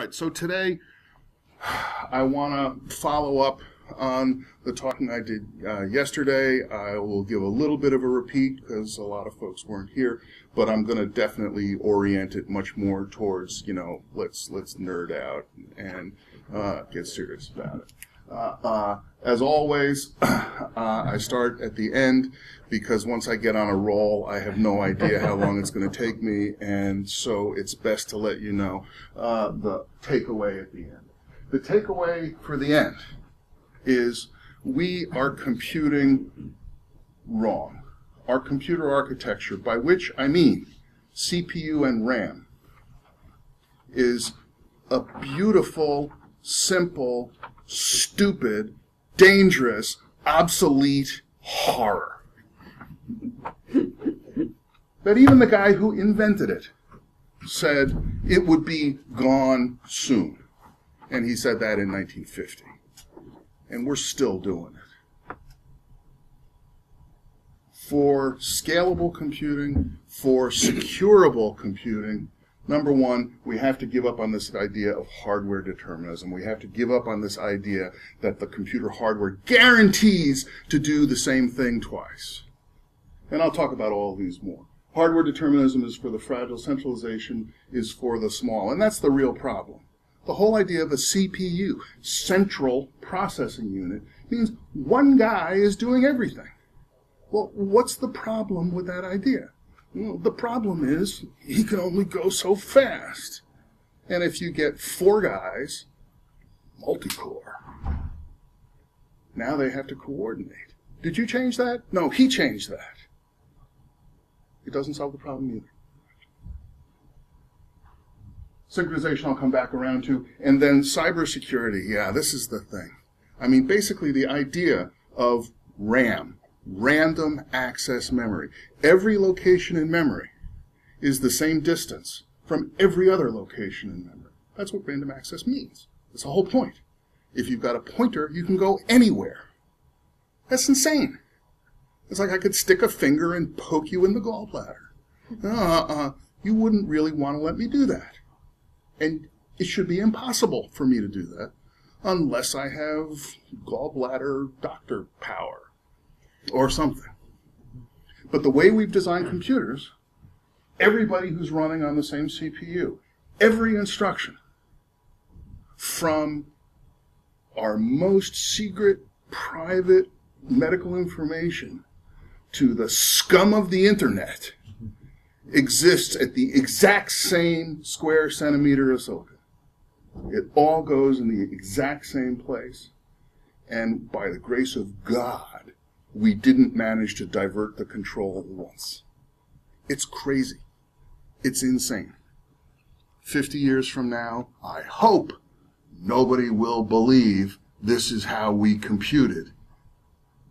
Alright, so today I want to follow up on the talking I did yesterday. I will give a little bit of a repeat because a lot of folks weren't here, but I'm going to definitely orient it much more towards, you know, let's nerd out and get serious about it. As always, I start at the end because once I get on a roll, I have no idea how long it's going to take me, and so it's best to let you know the takeaway at the end. The takeaway for the end is we are computing wrong. Our computer architecture, by which I mean CPU and RAM, is a beautiful, simple, stupid, dangerous, obsolete horror. That even the guy who invented it said it would be gone soon. And he said that in 1950. And we're still doing it. For scalable computing, for securable computing, number one, we have to give up on this idea of hardware determinism. We have to give up on this idea that the computer hardware guarantees to do the same thing twice. And I'll talk about all these more. Hardware determinism is for the fragile, centralization is for the small, and that's the real problem. The whole idea of a CPU, central processing unit, means one guy is doing everything. Well, what's the problem with that idea? Well, the problem is he can only go so fast. And if you get four guys, multi-core, now they have to coordinate. Did you change that? No, he changed that. It doesn't solve the problem either. Synchronization I'll come back around to. And then cybersecurity, yeah, this is the thing. I mean, basically the idea of RAM, random access memory. Every location in memory is the same distance from every other location in memory. That's what random access means. That's the whole point. If you've got a pointer, you can go anywhere. That's insane. It's like I could stick a finger and poke you in the gallbladder. You wouldn't really want to let me do that. And it should be impossible for me to do that unless I have gallbladder doctor power or something. But the way we've designed computers, everybody who's running on the same CPU, every instruction from our most secret, private medical information to the scum of the internet exists at the exact same square centimeter of silicon. It all goes in the exact same place, and by the grace of God, we didn't manage to divert the control once. It's crazy. It's insane. 50 years from now, I hope nobody will believe this is how we computed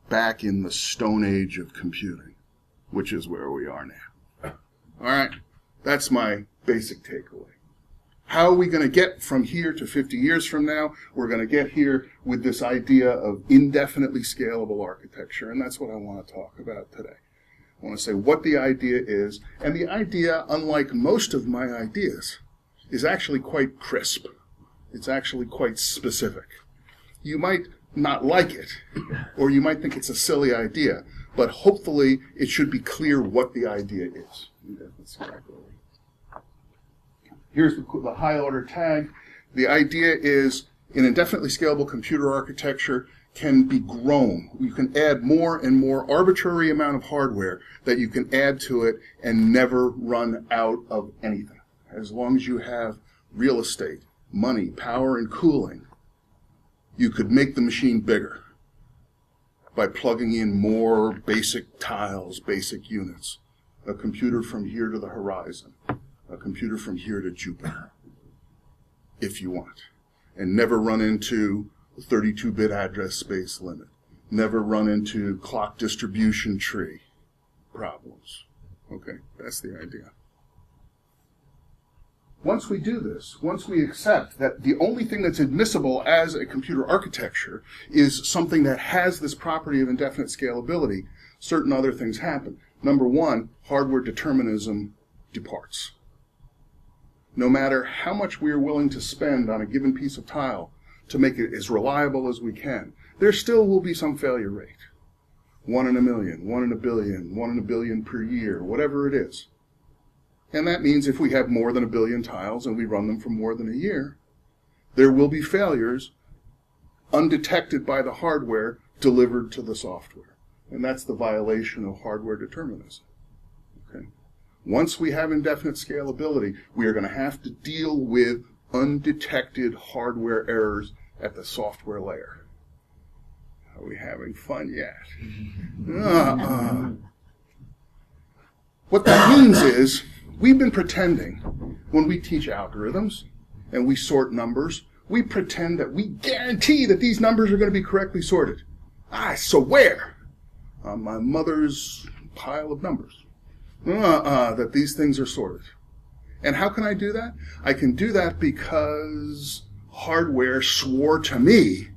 back in the Stone Age of computing, which is where we are now. All right, that's my basic takeaway. How are we going to get from here to 50 years from now? We're going to get here with this idea of indefinitely scalable architecture, and that's what I want to talk about today. I want to say what the idea is, and the idea, unlike most of my ideas, is actually quite crisp. It's actually quite specific. You might not like it, or you might think it's a silly idea, but hopefully it should be clear what the idea is. Here's the high-order tag. The idea is an indefinitely scalable computer architecture can be grown. You can add more and more arbitrary amount of hardware that you can add to it and never run out of anything. As long as you have real estate, money, power, and cooling, you could make the machine bigger by plugging in more basic tiles, basic units. A computer from here to the horizon, a computer from here to Jupiter, if you want. And never run into 32-bit address space limit. Never run into clock distribution tree problems. Okay, that's the idea. Once we do this, once we accept that the only thing that's admissible as a computer architecture is something that has this property of indefinite scalability, certain other things happen. Number one, hardware determinism departs. no matter how much we are willing to spend on a given piece of tile to make it as reliable as we can, there still will be some failure rate. 1 in a million, 1 in a billion, 1 in a billion per year, whatever it is. And that means if we have more than a billion tiles and we run them for more than a year, there will be failures undetected by the hardware delivered to the software. And that's the violation of hardware determinism. Okay? Once we have indefinite scalability, we are going to have to deal with undetected hardware errors at the software layer. Are we having fun yet? What that means is, we've been pretending when we teach algorithms and we sort numbers, we pretend that we guarantee that these numbers are going to be correctly sorted. I swear on my mother's pile of numbers that these things are sorted. And how can I do that? I can do that because hardware swore to me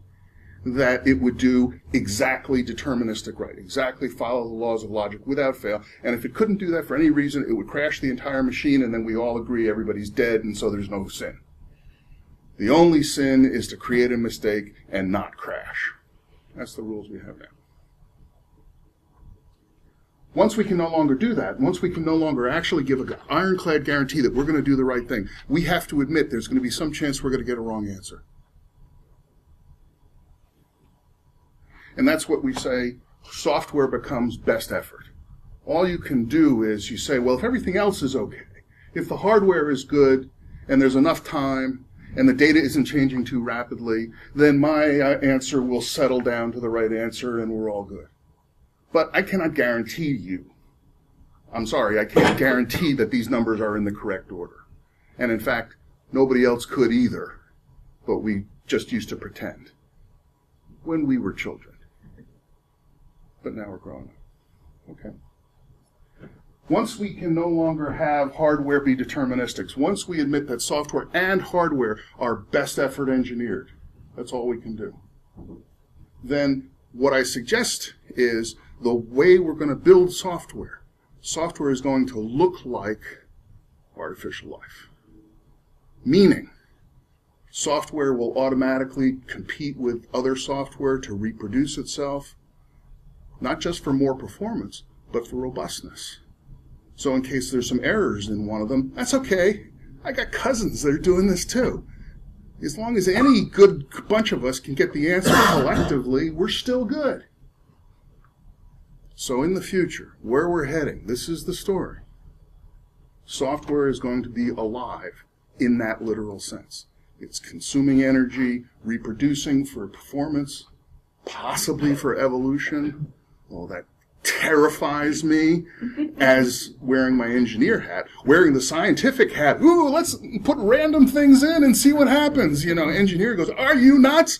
that it would do exactly deterministic right, exactly follow the laws of logic without fail, and if it couldn't do that for any reason, it would crash the entire machine, and then we all agree everybody's dead, and so there's no sin. The only sin is to create a mistake and not crash. That's the rules we have now. Once we can no longer do that, once we can no longer actually give an ironclad guarantee that we're going to do the right thing, we have to admit there's going to be some chance we're going to get a wrong answer. And that's what we say, software becomes best effort. All you can do is you say, well, if everything else is okay, if the hardware is good and there's enough time and the data isn't changing too rapidly, then my answer will settle down to the right answer and we're all good. But I cannot guarantee you. I'm sorry, I can't guarantee that these numbers are in the correct order. And in fact, nobody else could either, but we just used to pretend when we were children. But now we're grown up. Okay. Once we can no longer have hardware be deterministic, once we admit that software and hardware are best effort engineered, that's all we can do. Then what I suggest is the way we're going to build software. Software is going to look like artificial life. Meaning, software will automatically compete with other software to reproduce itself, not just for more performance, but for robustness. So in case there's some errors in one of them, that's okay. I got cousins that are doing this too. As long as any good bunch of us can get the answer collectively, we're still good. So in the future, where we're heading, this is the story. Software is going to be alive in that literal sense. It's consuming energy, reproducing for performance, possibly for evolution. Well, that terrifies me as wearing my engineer hat, wearing the scientific hat. Ooh, let's put random things in and see what happens. You know, engineer goes, are you nuts?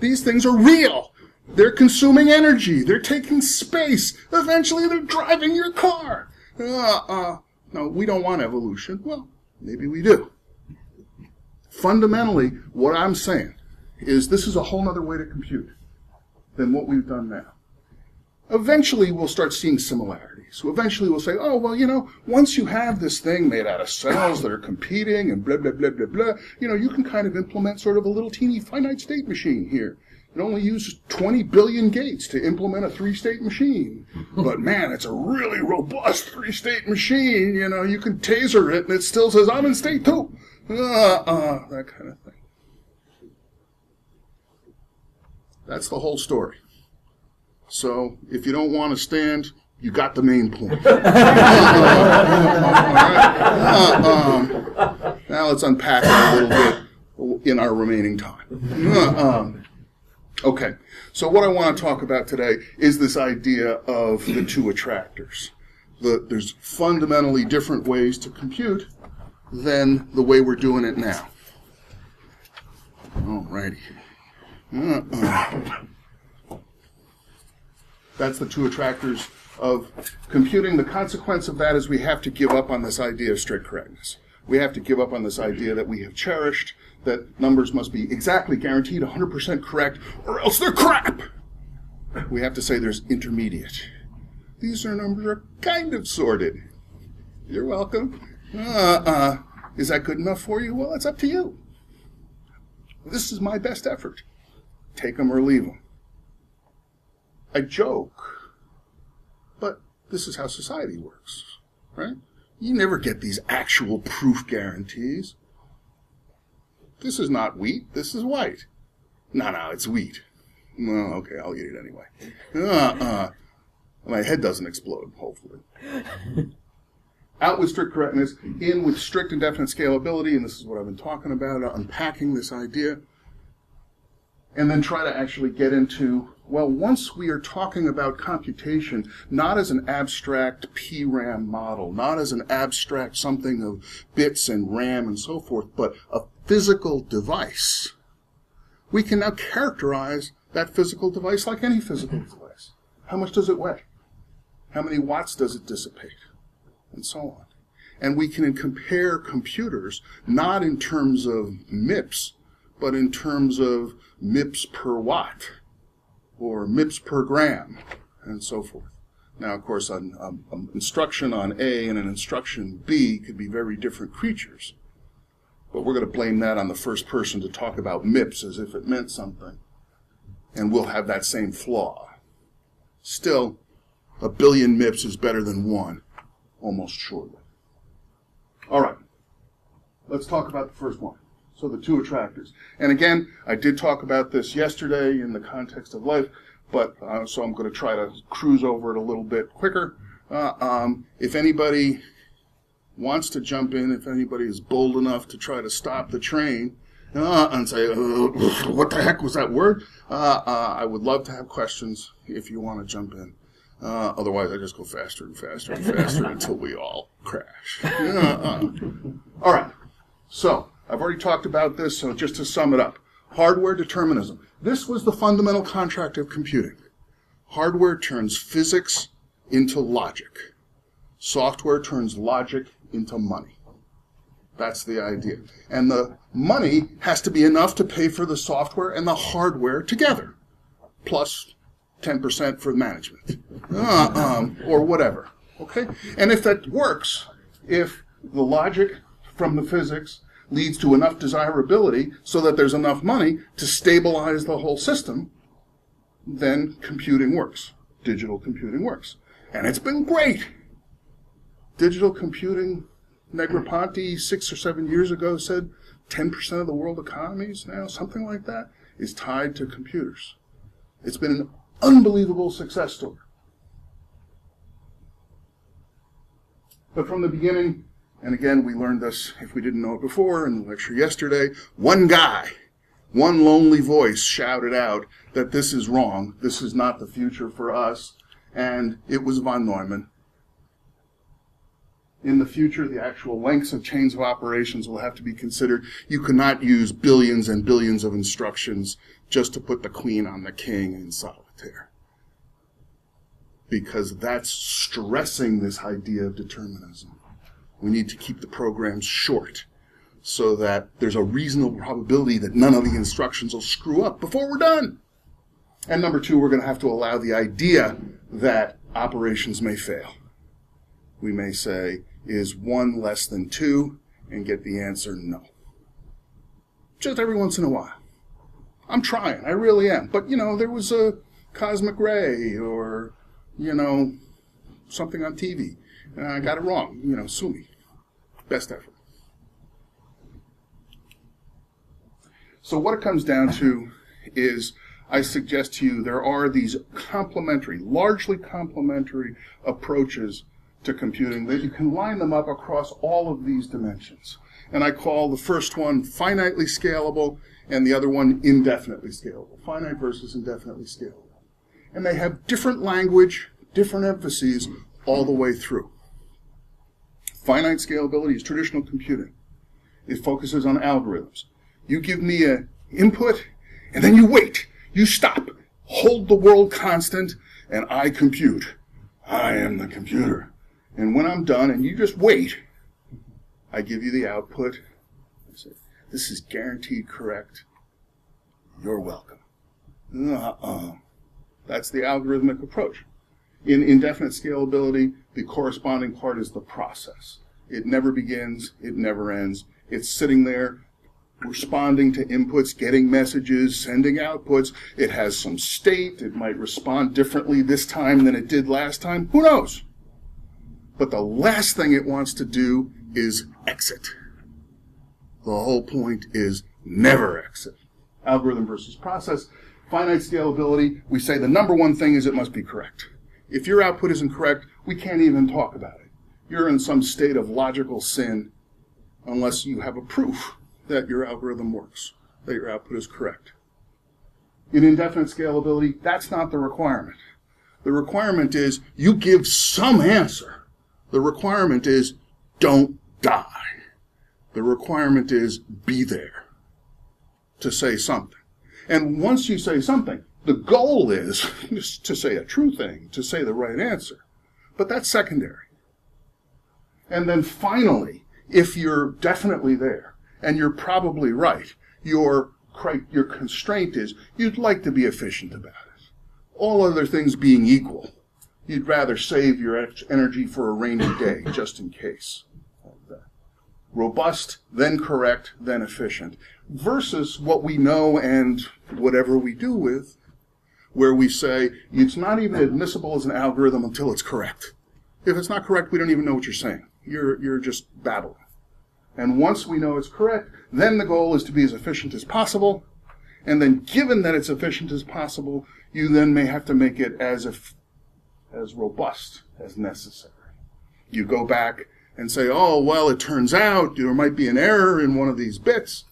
These things are real. They're consuming energy. They're taking space. Eventually, they're driving your car. No, we don't want evolution. Well, maybe we do. Fundamentally, what I'm saying is this is a whole other way to compute than what we've done now. Eventually, we'll start seeing similarities. So eventually, we'll say, oh, well, you know, once you have this thing made out of cells that are competing and blah, blah, blah, blah, blah, you know, you can kind of implement sort of a little teeny finite state machine here. It only uses 20 billion gates to implement a three-state machine. But, man, it's a really robust three-state machine. You know, you can taser it, and it still says, I'm in state two. That kind of thing. That's the whole story. So, if you don't want to stand, you got the main point. Now let's unpack it a little bit in our remaining time. Okay, so what I want to talk about today is this idea of the two attractors. There's fundamentally different ways to compute than the way we're doing it now. Alrighty. That's the two attractors of computing. The consequence of that is we have to give up on this idea of strict correctness. We have to give up on this idea that we have cherished, that numbers must be exactly guaranteed 100% correct, or else they're crap. We have to say there's intermediate. These numbers are kind of sorted. You're welcome. Is that good enough for you? Well, it's up to you. This is my best effort. Take them or leave them. A joke. But this is how society works, right? You never get these actual proof guarantees. This is not wheat, this is white. No, it's wheat. Well, okay, I'll eat it anyway. My head doesn't explode, hopefully. Out with strict correctness, in with strict and definite scalability, and this is what I've been talking about, unpacking this idea. And then try to actually get into, well, once we are talking about computation, not as an abstract PRAM model, not as an abstract something of bits and RAM and so forth, but a physical device, we can now characterize that physical device like any physical device. How much does it weigh? How many watts does it dissipate? And so on. And we can compare computers not in terms of MIPS, but in terms of MIPS per watt, or MIPS per gram, and so forth. Now, of course, an instruction on A and an instruction B could be very different creatures, but we're going to blame that on the first person to talk about MIPS as if it meant something, and we'll have that same flaw. Still, 1 billion MIPS is better than 1, almost surely. All right, let's talk about the first one. So the two attractors. And again, I did talk about this yesterday in the context of life, but so I'm going to try to cruise over it a little bit quicker. If anybody wants to jump in, if anybody is bold enough to try to stop the train and say, what the heck was that word? I would love to have questions if you want to jump in. Otherwise, I just go faster and faster and faster until we all crash. All right, so I've already talked about this, so just to sum it up. Hardware determinism. This was the fundamental contract of computing. Hardware turns physics into logic. Software turns logic into money. That's the idea. And the money has to be enough to pay for the software and the hardware together, plus 10% for management, or whatever. Okay? And if that works, if the logic from the physics leads to enough desirability so that there's enough money to stabilize the whole system, then computing works. Digital computing works. And it's been great. Digital computing, Negroponte 6 or 7 years ago said 10% of the world economies now, something like that, is tied to computers. It's been an unbelievable success story. But from the beginning, and again, we learned this, if we didn't know it before, in the lecture yesterday, one guy, one lonely voice shouted out that this is wrong, this is not the future for us, and it was von Neumann. In the future, the actual lengths of chains of operations will have to be considered. You cannot use billions and billions of instructions just to put the queen on the king in solitaire, because that's stressing this idea of determinism. We need to keep the programs short so that there's a reasonable probability that none of the instructions will screw up before we're done. And number 2, we're going to have to allow the idea that operations may fail. We may say, is 1 less than 2? And get the answer, no. Just every once in a while. I'm trying, I really am. But, you know, there was a cosmic ray or, you know, something on TV. And I got it wrong, you know, sue me. Best effort. So what it comes down to is, I suggest to you, there are these complementary, largely complementary approaches to computing that you can line them up across all of these dimensions. And I call the first one finitely scalable and the other one indefinitely scalable. Finite versus indefinitely scalable. And they have different language, different emphases all the way through. Finite scalability is traditional computing. It focuses on algorithms. You give me an input, and then you wait. You stop. Hold the world constant, and I compute. I am the computer. And when I'm done, and you just wait, I give you the output. I say, this is guaranteed correct. You're welcome. That's the algorithmic approach. In indefinite scalability, the corresponding part is the process. It never begins. It never ends. It's sitting there, responding to inputs, getting messages, sending outputs. It has some state. It might respond differently this time than it did last time. Who knows? But the last thing it wants to do is exit. The whole point is never exit. Algorithm versus process. Finite scalability. We say the number one thing is it must be correct. If your output isn't correct, we can't even talk about it. You're in some state of logical sin unless you have a proof that your algorithm works, that your output is correct. In indefinite scalability, that's not the requirement. The requirement is you give some answer. The requirement is don't die. The requirement is be there to say something. And once you say something, the goal is to say a true thing, to say the right answer. But that's secondary. And then finally, if you're definitely there, and you're probably right, your constraint is you'd like to be efficient about it. All other things being equal, you'd rather save your energy for a rainy day, just in case. Robust, then correct, then efficient, versus what we know and whatever we do with, where we say it's not even admissible as an algorithm until it's correct. If it's not correct, we don't even know what you're saying. You're just babbling. And once we know it's correct, then the goal is to be as efficient as possible. And then given that it's efficient as possible, you then may have to make it as robust as necessary. You go back and say, oh, well, it turns out there might be an error in one of these bits.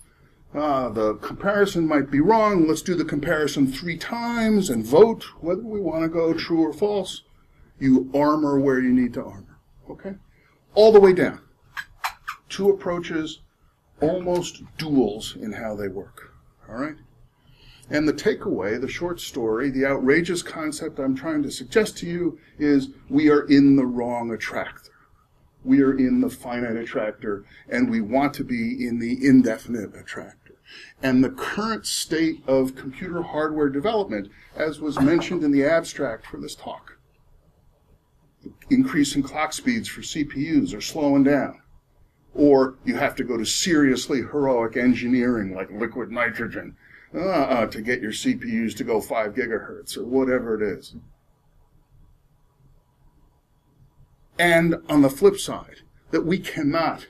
The comparison might be wrong. Let's do the comparison 3 times and vote whether we want to go true or false. You armor where you need to armor, okay? All the way down. 2 approaches, almost duels in how they work, all right? And the takeaway, the short story, the outrageous concept I'm trying to suggest to you is we are in the wrong attractor. We are in the finite attractor, and we want to be in the indefinite attractor. And the current state of computer hardware development, as was mentioned in the abstract for this talk, increasing clock speeds for CPUs are slowing down. Or you have to go to seriously heroic engineering like liquid nitrogen to get your CPUs to go 5 gigahertz or whatever it is. And on the flip side, that we cannot,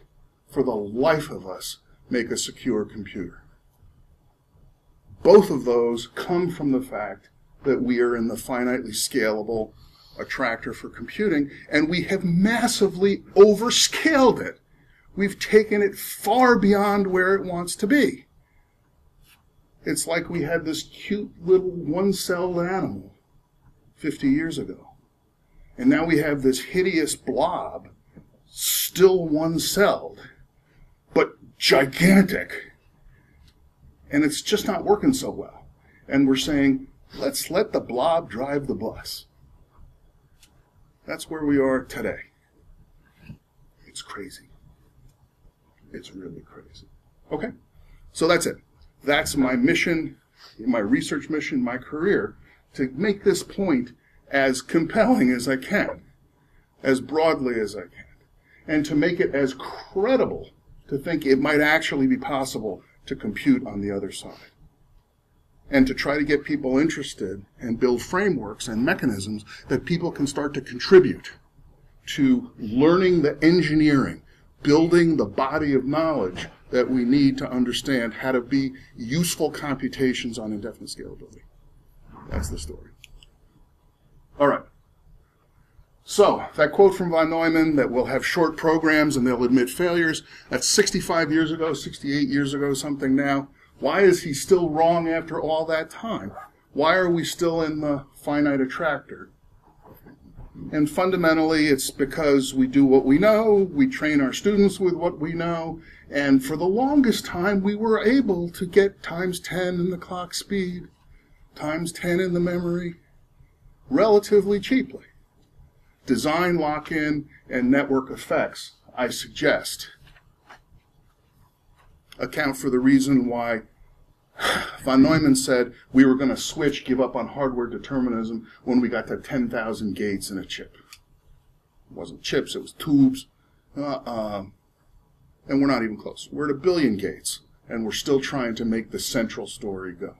for the life of us, make a secure computer. Both of those come from the fact that we are in the finitely scalable attractor for computing, and we have massively overscaled it. We've taken it far beyond where it wants to be. It's like we had this cute little one-celled animal 50 years ago. And now we have this hideous blob, still one-celled, but gigantic. And it's just not working so well. And we're saying, let's let the blob drive the bus. That's where we are today. It's crazy. It's really crazy. Okay? So that's it. That's my mission, my research mission, my career, to make this point as compelling as I can, as broadly as I can, and to make it as credible to think it might actually be possible to compute on the other side, and to try to get people interested and build frameworks and mechanisms that people can start to contribute to learning the engineering, building the body of knowledge that we need to understand how to be useful computations on indefinite scalability. That's the story. All right. So that quote from von Neumann that we'll have short programs and they'll admit failures, that's 65 years ago, 68 years ago, something now. Why is he still wrong after all that time? Why are we still in the finite attractor? And fundamentally, it's because we do what we know, we train our students with what we know, and for the longest time, we were able to get times 10 in the clock speed, times 10 in the memory, relatively cheaply. Design lock-in and network effects, I suggest, account for the reason why von Neumann said we were going to switch, give up on hardware determinism when we got to 10,000 gates in a chip. It wasn't chips, it was tubes. And we're not even close. We're at a billion gates, and we're still trying to make the central story go.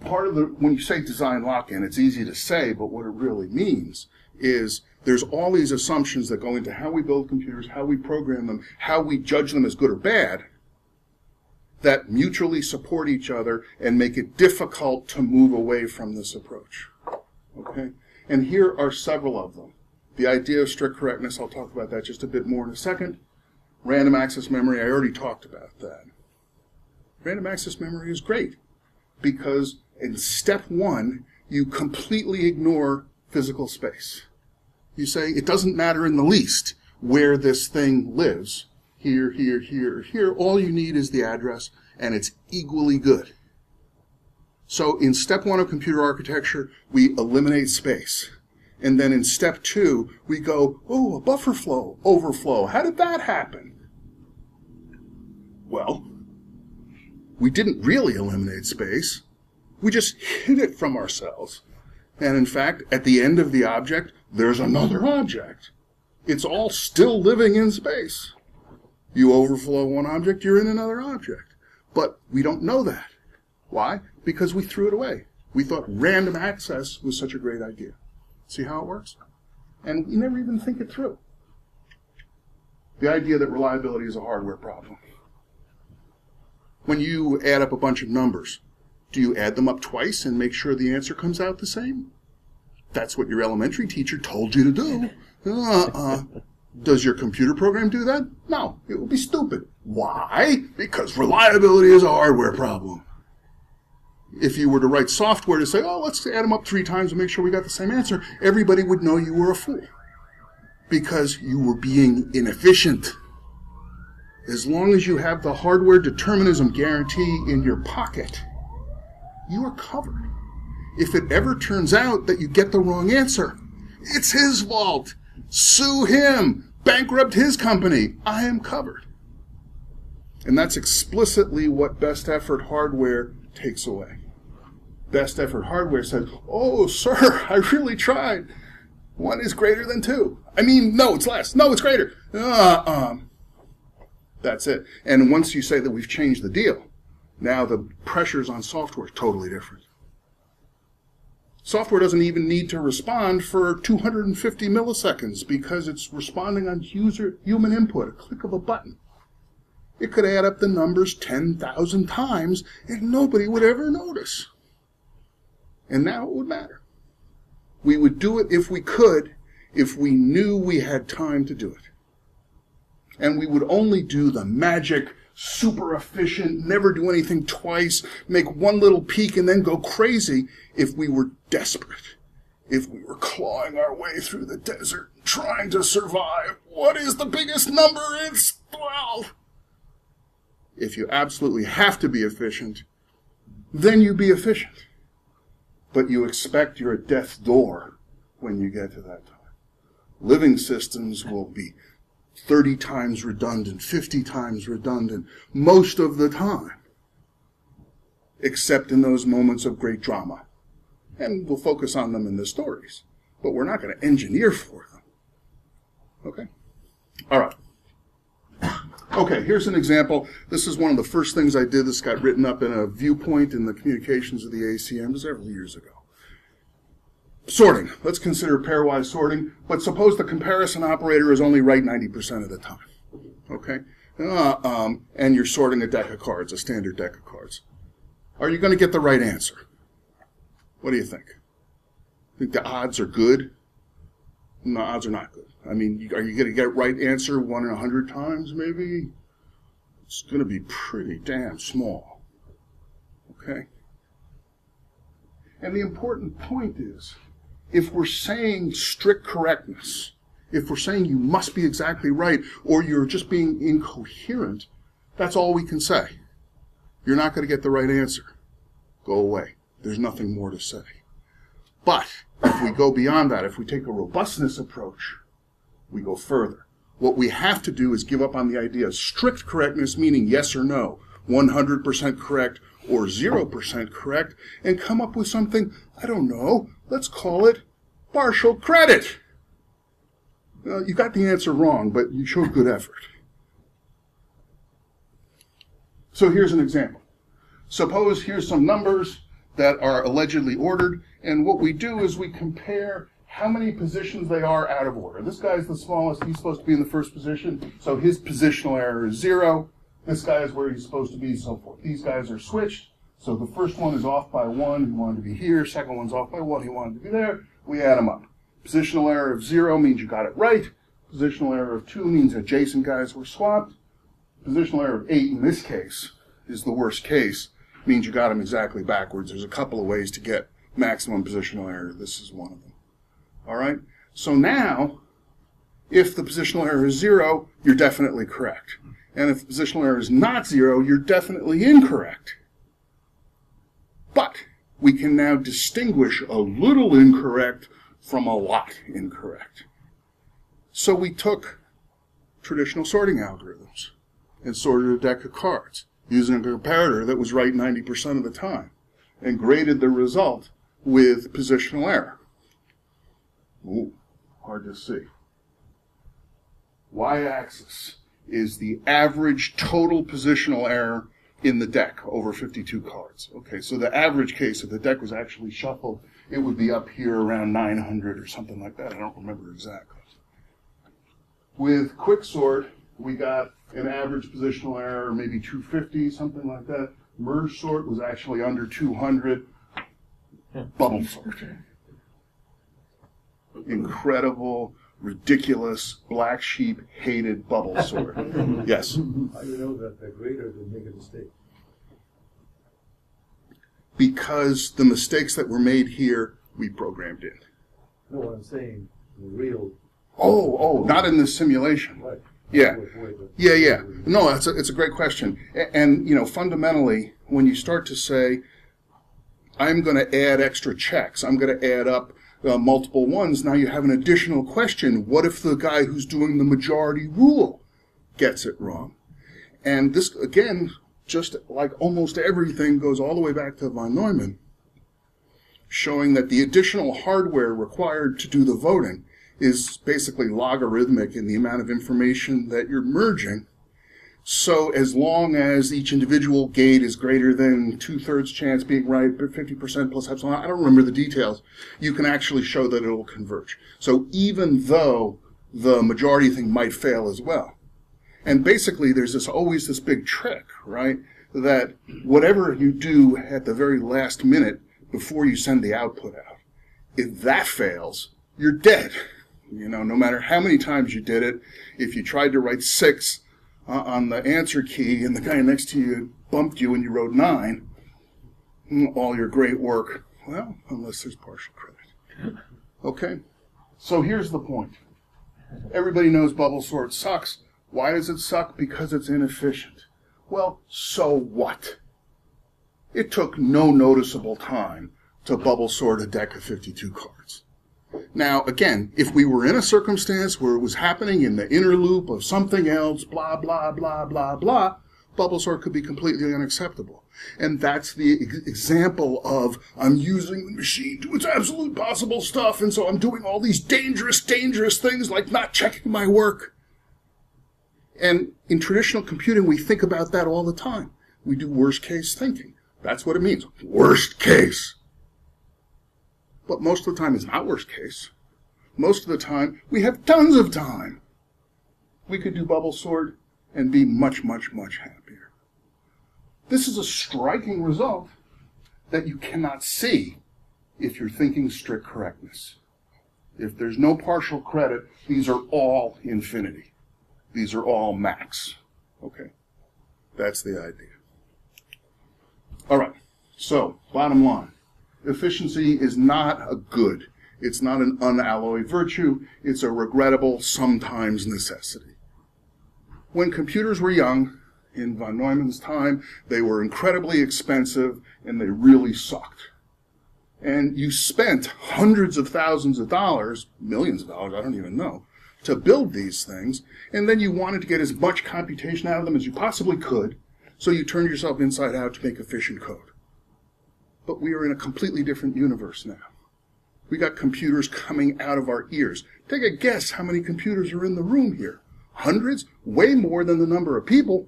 Part of the, when you say design lock-in, it's easy to say, but what it really means is there's all these assumptions that go into how we build computers, how we program them, how we judge them as good or bad, that mutually support each other and make it difficult to move away from this approach. Okay? And here are several of them. The idea of strict correctness, I'll talk about that just a bit more in a second. Random access memory, I already talked about that. Random access memory is great because in step one, you completely ignore physical space. You say, it doesn't matter in the least where this thing lives. Here, here, here, here. All you need is the address, and it's equally good. So in step one of computer architecture, we eliminate space. And then in step two, we go, oh, a buffer flow, overflow. How did that happen? Well, we didn't really eliminate space. We just hid it from ourselves. And in fact, at the end of the object, there's another object. It's all still living in space. You overflow one object, you're in another object. But we don't know that. Why? Because we threw it away. We thought random access was such a great idea. See how it works? And we never even think it through. The idea that reliability is a hardware problem. When you add up a bunch of numbers, do you add them up twice and make sure the answer comes out the same? That's what your elementary teacher told you to do. Does your computer program do that? No, it would be stupid. Why? Because reliability is a hardware problem. If you were to write software to say, oh, let's add them up 3 times and make sure we got the same answer, everybody would know you were a fool because you were being inefficient. As long as you have the hardware determinism guarantee in your pocket, you are covered. If it ever turns out that you get the wrong answer, it's his fault. Sue him. Bankrupt his company. I am covered. And that's explicitly what best effort hardware takes away. Best effort hardware says, oh, sir, I really tried. 1 is greater than 2. I mean, no, it's less. No, it's greater. That's it. And once you say that we've changed the deal, now the pressures on software is totally different. Software doesn't even need to respond for 250 milliseconds because it's responding on human input, a click of a button. It could add up the numbers 10,000 times and nobody would ever notice. And now it would matter. We would do it if we could, if we knew we had time to do it. And we would only do the magic, super efficient, never do anything twice, make one little peak and then go crazy if we were desperate, if we were clawing our way through the desert, trying to survive. What is the biggest number? It's 12. If you absolutely have to be efficient, then you be efficient. But you expect you're at death's door when you get to that time. Living systems will be 30 times redundant, 50 times redundant, most of the time, except in those moments of great drama. And we'll focus on them in the stories, but we're not going to engineer for them. Okay? All right. Okay, here's an example. This is one of the first things I did. This got written up in a viewpoint in the communications of the ACM several years ago. Sorting. Let's consider pairwise sorting, but suppose the comparison operator is only right 90% of the time. Okay? And you're sorting a deck of cards, a standard deck of cards. Are you going to get the right answer? What do you think? Think the odds are good? No, odds are not good. I mean, are you going to get right answer 1 in 100 times, maybe? It's going to be pretty damn small. Okay? And the important point is, if we're saying strict correctness, if we're saying you must be exactly right, or you're just being incoherent, that's all we can say. You're not going to get the right answer. Go away. There's nothing more to say. But if we go beyond that, if we take a robustness approach, we go further. What we have to do is give up on the idea of strict correctness, meaning yes or no, 100% correct, or 0% correct and come up with something, I don't know, let's call it partial credit. You got the answer wrong, but you showed good effort. So here's an example. Suppose here's some numbers that are allegedly ordered, and what we do is we compare how many positions they are out of order. This guy's the smallest, he's supposed to be in the first position, so his positional error is 0. This guy is where he's supposed to be, so forth. These guys are switched, so the first one is off by 1, he wanted to be here, second one's off by 1, he wanted to be there, we add them up. Positional error of 0 means you got it right, positional error of 2 means adjacent guys were swapped, positional error of 8 in this case is the worst case, means you got them exactly backwards. There's a couple of ways to get maximum positional error. This is one of them. All right? So now, if the positional error is 0, you're definitely correct. And if the positional error is not 0, you're definitely incorrect. But we can now distinguish a little incorrect from a lot incorrect. So we took traditional sorting algorithms and sorted a deck of cards using a comparator that was right 90% of the time, and graded the result with positional error. Ooh, hard to see. Y-axis is the average total positional error in the deck over 52 cards. Okay, so the average case, if the deck was actually shuffled, it would be up here around 900 or something like that. I don't remember exactly. With Quicksort, we got an average positional error, maybe 250, something like that. Merge sort was actually under 200. Bubble sort. Incredible, ridiculous, black sheep hated bubble sort. Yes? How do you know that the grader didn't make a mistake? Because the mistakes that were made here, we programmed in. No, what I'm saying, the real... Oh, not in this simulation. Right. Yeah. No, it's a great question. And, you know, fundamentally, when you start to say, I'm going to add extra checks, I'm going to add up multiple ones, now you have an additional question. What if the guy who's doing the majority rule gets it wrong? And this, again, just like almost everything, goes all the way back to von Neumann, showing that the additional hardware required to do the voting is basically logarithmic in the amount of information that you're merging. So as long as each individual gate is greater than 2/3 chance being right, 50% plus epsilon, I don't remember the details, you can actually show that it'll converge. So even though the majority thing might fail as well. And basically there's always this big trick, right? That whatever you do at the very last minute before you send the output out, if that fails, you're dead. You know, no matter how many times you did it, if you tried to write 6 on the answer key and the guy next to you bumped you and you wrote 9, all your great work, well, unless there's partial credit. Okay, so here's the point. Everybody knows bubble sort sucks. Why does it suck? Because it's inefficient. Well, so what? It took no noticeable time to bubble sort a deck of 52 cards. Now, again, if we were in a circumstance where it was happening in the inner loop of something else, blah, blah, blah, blah, blah, bubble sort could be completely unacceptable. And that's the example of, I'm using the machine to its absolute possible stuff, and so I'm doing all these dangerous, dangerous things like not checking my work. And in traditional computing, we think about that all the time. We do worst case thinking. That's what it means, worst case. But most of the time it's not worst case. Most of the time, we have tons of time. We could do bubble sort and be much, much, much happier. This is a striking result that you cannot see if you're thinking strict correctness. If there's no partial credit, these are all infinity. These are all max. Okay, that's the idea. All right, so bottom line. Efficiency is not a good. It's not an unalloyed virtue. It's a regrettable, sometimes necessity. When computers were young, in von Neumann's time, they were incredibly expensive and they really sucked. And you spent hundreds of thousands of dollars, millions of dollars, I don't even know, to build these things, and then you wanted to get as much computation out of them as you possibly could, So you turned yourself inside out to make efficient code. But we are in a completely different universe now. We got computers coming out of our ears. Take a guess how many computers are in the room here. Hundreds? Way more than the number of people.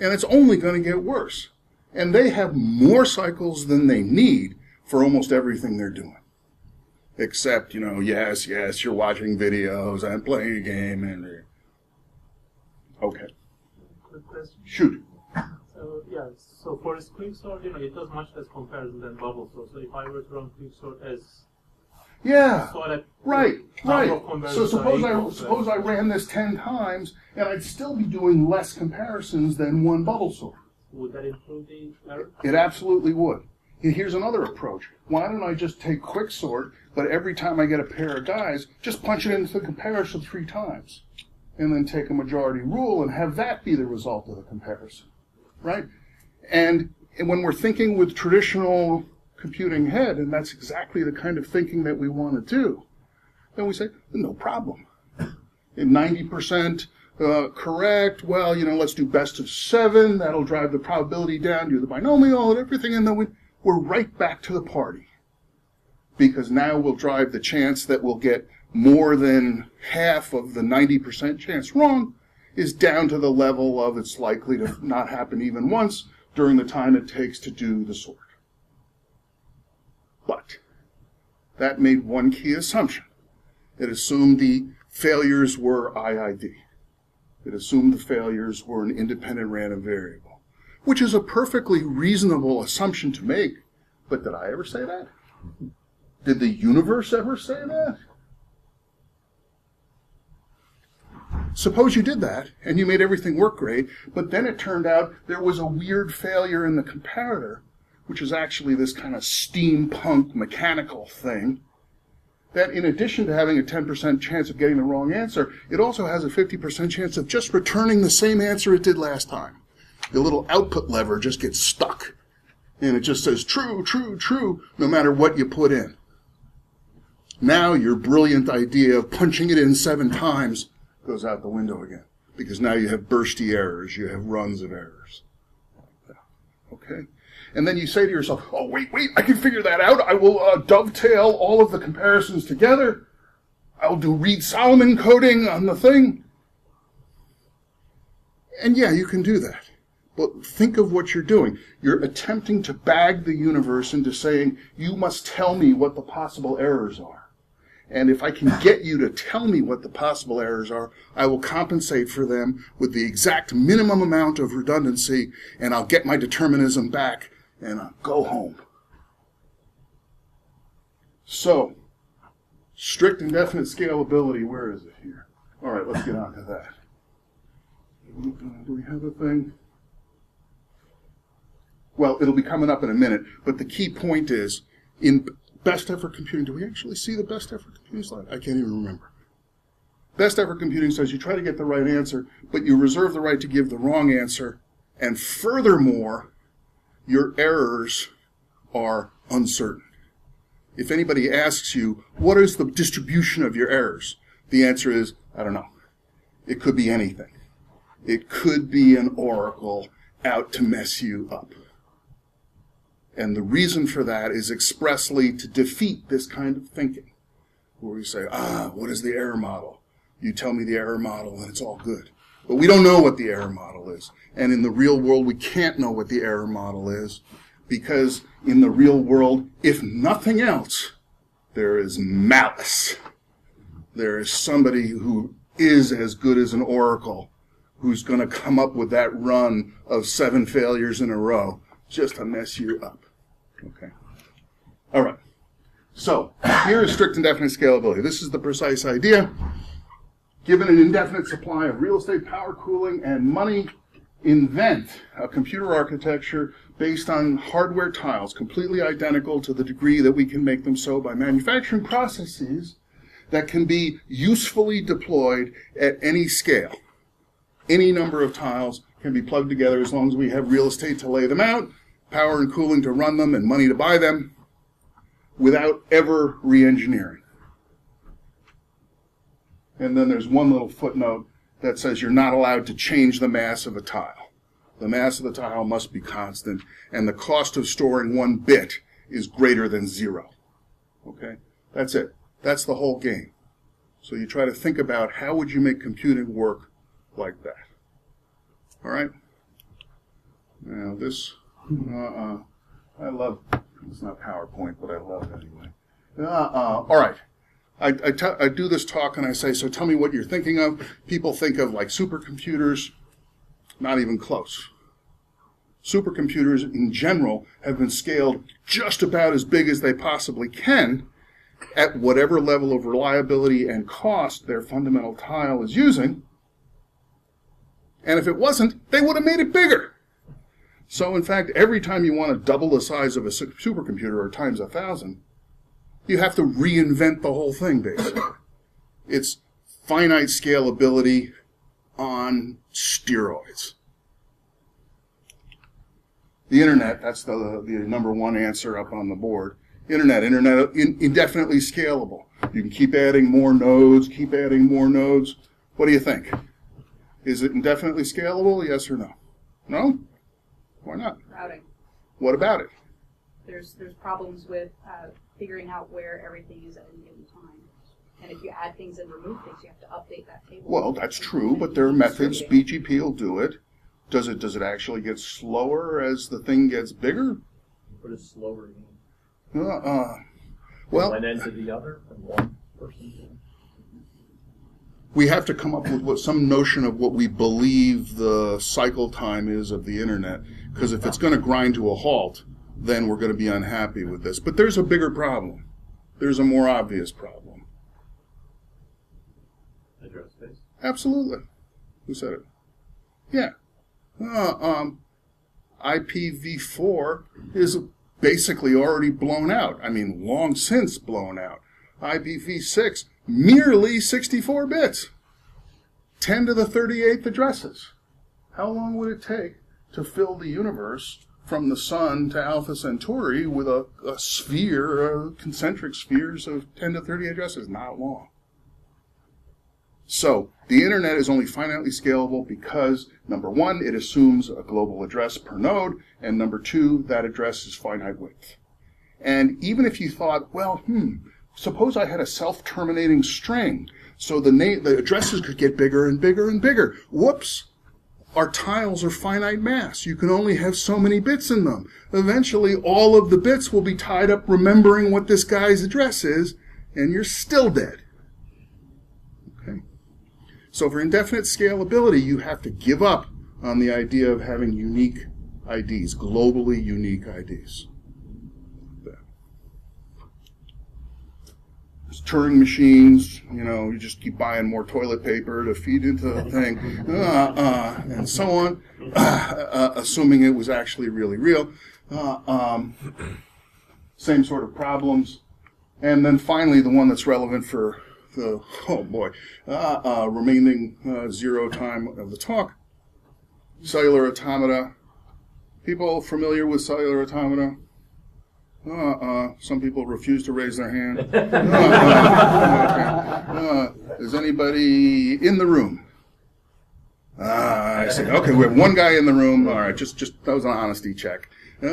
And it's only going to get worse. And they have more cycles than they need for almost everything they're doing. Except, yes, you're watching videos and playing a game. And okay. Quick question. Shoot. So for quicksort, it does much less comparison than bubble sort. So if I were to run quicksort as So suppose I ran this 10 times, and I'd still be doing less comparisons than one bubble sort. Would that improve the error? It absolutely would. Here's another approach. Why don't I just take quicksort, but every time I get a pair of dies, just punch it into the comparison 3 times, and then take a majority rule and have that be the result of the comparison, right? And when we're thinking with traditional computing head, and that's exactly the kind of thinking that we want to do, then we say, no problem. 90% correct, well, let's do best of 7, that'll drive the probability down, do the binomial and everything, and then we're right back to the party. Because now we'll drive the chance that we'll get more than half of the 90% chance wrong is down to the level of it's likely to not happen even once during the time it takes to do the sort. But that made one key assumption. It assumed the failures were IID. It assumed the failures were an independent random variable, which is a perfectly reasonable assumption to make. But did I ever say that? Did the universe ever say that? Suppose you did that, and you made everything work great, but then it turned out there was a weird failure in the comparator, which is actually this kind of steampunk mechanical thing, that in addition to having a 10% chance of getting the wrong answer, it also has a 50% chance of just returning the same answer it did last time. The little output lever just gets stuck, and it just says true, true, true, no matter what you put in. Now your brilliant idea of punching it in 7 times goes out the window again, because now you have bursty errors, you have runs of errors. Okay? And then you say to yourself, oh, wait, I can figure that out. I will dovetail all of the comparisons together. I'll do Reed-Solomon coding on the thing. And yeah, you can do that. But think of what you're doing. You're attempting to bag the universe into saying, you must tell me what the possible errors are. And if I can get you to tell me what the possible errors are, I will compensate for them with the exact minimum amount of redundancy, and I'll get my determinism back, and I'll go home. So, strict indefinite scalability, where is it here? All right, let's get on to that. Do we have a thing? Well, it'll be coming up in a minute, but the key point is, in best effort computing, do we actually see the best effort computing slide? I can't even remember. Best effort computing says you try to get the right answer, but you reserve the right to give the wrong answer, and furthermore, your errors are uncertain. If anybody asks you, what is the distribution of your errors? The answer is, I don't know. It could be anything. It could be an oracle out to mess you up. And the reason for that is expressly to defeat this kind of thinking, where you say, what is the error model? You tell me the error model, and it's all good. But we don't know what the error model is. And in the real world, we can't know what the error model is, because in the real world, if nothing else, there is malice. There is somebody who is as good as an oracle who's going to come up with that run of 7 failures in a row just to mess you up. Okay. All right. So here is strict indefinite scalability. This is the precise idea. Given an indefinite supply of real estate, power, cooling, and money, invent a computer architecture based on hardware tiles completely identical to the degree that we can make them so by manufacturing processes that can be usefully deployed at any scale. Any number of tiles can be plugged together as long as we have real estate to lay them out, power and cooling to run them, and money to buy them, without ever re-engineering. And then there's one little footnote that says you're not allowed to change the mass of a tile. The mass of the tile must be constant, and the cost of storing one bit is greater than zero. Okay? That's it. That's the whole game. So you try to think about how would you make computing work like that. All right? Now this, I love, it's not PowerPoint, but I love it anyway. All right. I do this talk and I say, so tell me what you're thinking of. People think of like supercomputers. Not even close. Supercomputers in general have been scaled just about as big as they possibly can at whatever level of reliability and cost their fundamental tile is using. And if it wasn't, they would have made it bigger. So in fact, every time you want to double the size of a supercomputer or times 1,000, you have to reinvent the whole thing, basically. It's finite scalability on steroids. The internet, that's the number one answer up on the board. Internet, indefinitely scalable. You can keep adding more nodes, keep adding more nodes. What do you think? Is it indefinitely scalable, yes or no? No? Why not? Routing. What about it? There's problems with figuring out where everything is at any given time. And if you add things and remove things, you have to update that table. Well, that's true, but there are methods. BGP will do it. Does it actually get slower as the thing gets bigger? What does slower mean? Well, from one end to the other, from one person to we have to come up with what, some notion of what we believe the cycle time is of the internet, because if it's going to grind to a halt, then we're going to be unhappy with this. But there's a bigger problem. There's a more obvious problem. Address space? Absolutely. Who said it? Yeah. IPv4 is basically already blown out. I mean, long since blown out. IPv6, merely 64 bits. 10 to the 38th addresses. How long would it take to fill the universe from the sun to Alpha Centauri with a sphere, concentric spheres of 10 to 30 addresses? Not long. So the internet is only finitely scalable because, number one, it assumes a global address per node, and number two, that address is finite width. And even if you thought, well, suppose I had a self-terminating string, so the addresses could get bigger and bigger and bigger. Whoops! Our tiles are finite mass. You can only have so many bits in them. Eventually, all of the bits will be tied up remembering what this guy's address is, and you're still dead. Okay. So for indefinite scalability, you have to give up on the idea of having unique IDs, globally unique IDs. Turing machines, you know, you just keep buying more toilet paper to feed into the thing, and so on, assuming it was actually really real. Same sort of problems. And then finally, the one that's relevant for the, oh boy, remaining zero time of the talk, cellular automata. People familiar with cellular automata? Some people refuse to raise their hand. Is anybody in the room? I see. Okay, we have one guy in the room. All right, just that was an honesty check. Of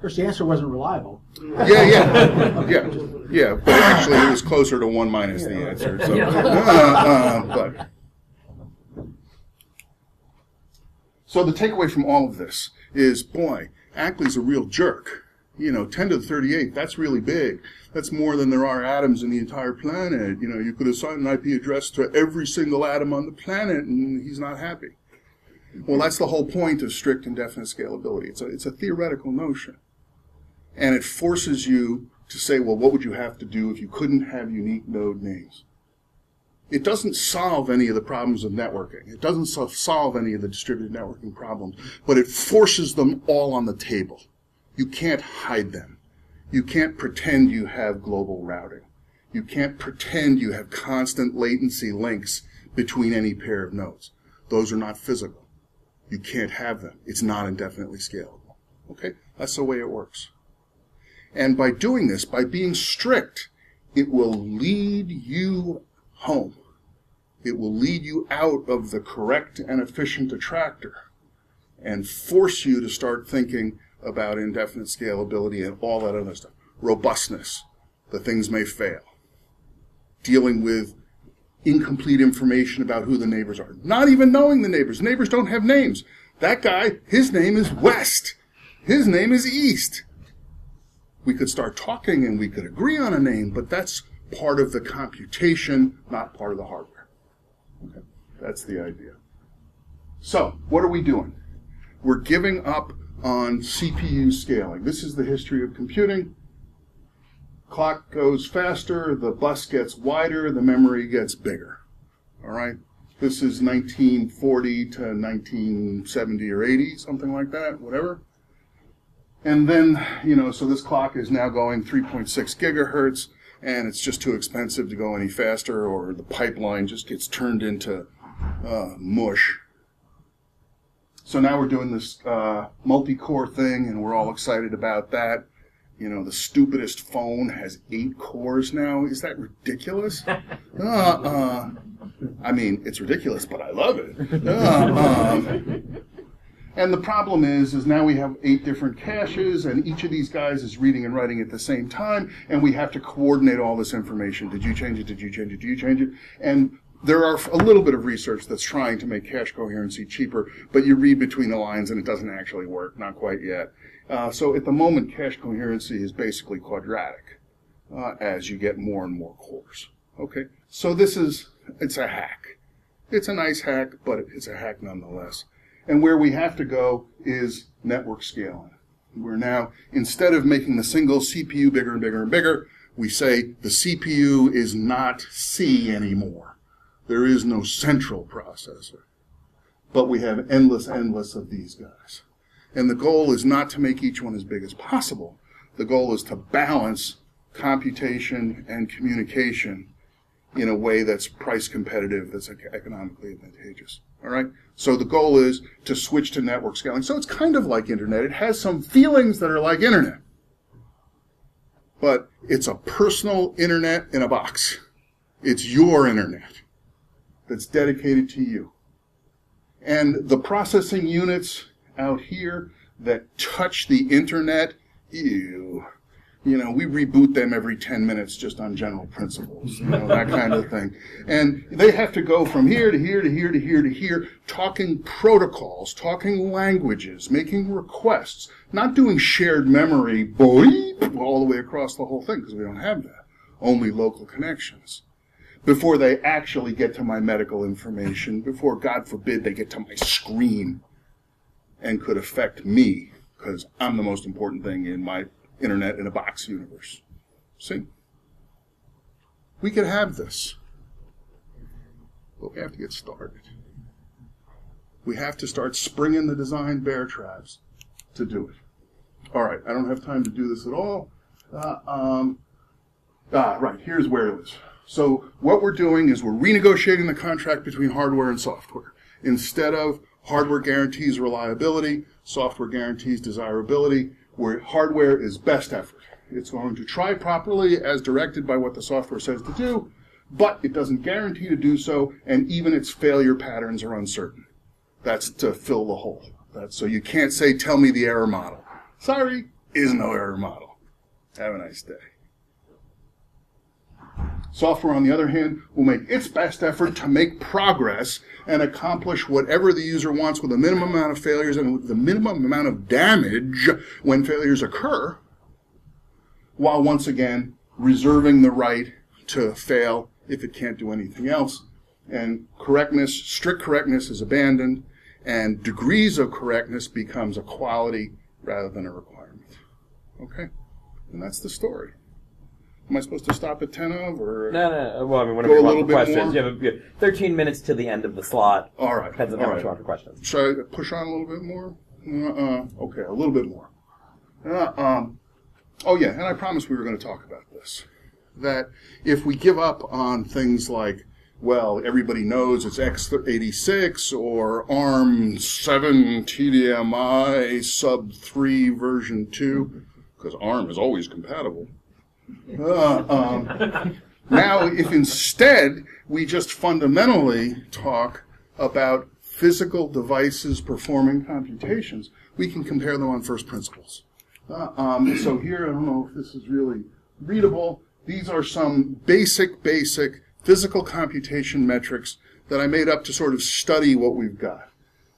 course, the answer wasn't reliable. Yeah. But actually, it was closer to one minus the answer. So, so the takeaway from all of this is, boy, Ackley's a real jerk. You know, 10 to the 38, that's really big. That's more than there are atoms in the entire planet. You know, you could assign an IP address to every single atom on the planet, and he's not happy. Well, that's the whole point of strict indefinite scalability. It's a theoretical notion. And it forces you to say, well, what would you have to do if you couldn't have unique node names? It doesn't solve any of the problems of networking. It doesn't solve any of the distributed networking problems, but it forces them all on the table. You can't hide them. You can't pretend you have global routing. You can't pretend you have constant latency links between any pair of nodes. Those are not physical. You can't have them. It's not indefinitely scalable. Okay? That's the way it works. And by doing this, by being strict, it will lead you home. It will lead you out of the correct and efficient attractor and force you to start thinking about indefinite scalability and all that other stuff. Robustness, the things may fail. Dealing with incomplete information about who the neighbors are. Not even knowing the neighbors. Neighbors don't have names. That guy, his name is West. His name is East. We could start talking and we could agree on a name, but that's part of the computation, not part of the hardware. Okay? That's the idea. So, what are we doing? We're giving up on CPU scaling. This is the history of computing. Clock goes faster, the bus gets wider, the memory gets bigger. All right? This is 1940 to 1970 or 80, something like that, whatever. And then, so this clock is now going 3.6 gigahertz, and it's just too expensive to go any faster, or the pipeline just gets turned into mush. So now we're doing this multi-core thing, and we're all excited about that. The stupidest phone has 8 cores now. Is that ridiculous? I mean, it's ridiculous, but I love it. And the problem is now we have 8 different caches, and each of these guys is reading and writing at the same time, and we have to coordinate all this information. Did you change it? Did you change it? Do you change it? And there are a little bit of research that's trying to make cache coherency cheaper, but you read between the lines and it doesn't actually work, not quite yet. So at the moment, cache coherency is basically quadratic as you get more and more cores. Okay? So this is, it's a hack. It's a nice hack, but it's a hack nonetheless. And where we have to go is network scaling. We're now, instead of making the single CPU bigger and bigger and bigger, we say the CPU is not C anymore. There is no central processor. But we have endless, endless of these guys. And the goal is not to make each one as big as possible. The goal is to balance computation and communication in a way that's price competitive, that's economically advantageous. All right? So the goal is to switch to network scaling. So it's kind of like internet. It has some feelings that are like internet. But it's a personal internet in a box. It's your internet that's dedicated to you. And the processing units out here that touch the internet, ew. We reboot them every 10 minutes just on general principles, that kind of thing. And they have to go from here to here to here to here to here, talking protocols, talking languages, making requests, not doing shared memory, boing, all the way across the whole thing, because we don't have that, only local connections, before they actually get to my medical information, before, God forbid, they get to my screen and could affect me, because I'm the most important thing in my internet in a box universe. See? We could have this. But we have to get started. We have to start springing the design bear traps to do it. All right, I don't have time to do this at all. Right, here's where it is. So what we're doing is we're renegotiating the contract between hardware and software. Instead of hardware guarantees reliability, software guarantees desirability, where hardware is best effort. It's going to try properly as directed by what the software says to do, but it doesn't guarantee to do so, and even its failure patterns are uncertain. That's to fill the hole. That's, so you can't say, tell me the error model. Sorry, is no error model. Have a nice day. Software, on the other hand, will make its best effort to make progress and accomplish whatever the user wants with a minimum amount of failures and with the minimum amount of damage when failures occur, while once again reserving the right to fail if it can't do anything else. And correctness, strict correctness, is abandoned, and degrees of correctness becomes a quality rather than a requirement. Okay? And that's the story. Am I supposed to stop at 10 of, or no? Well, I mean, whenever you want the questions, you have 13 minutes to the end of the slot. All right. Depends on how much you want for questions. Should I push on a little bit more? Okay, a little bit more. Oh yeah, and I promised we were going to talk about this. That if we give up on things like, well, everybody knows it's x86 or ARM 7 TDMI sub 3 version 2, because ARM is always compatible. Now, if instead we just fundamentally talk about physical devices performing computations, we can compare them on first principles. So here, I don't know if this is really readable. These are some basic physical computation metrics that I made up to sort of study what we've got.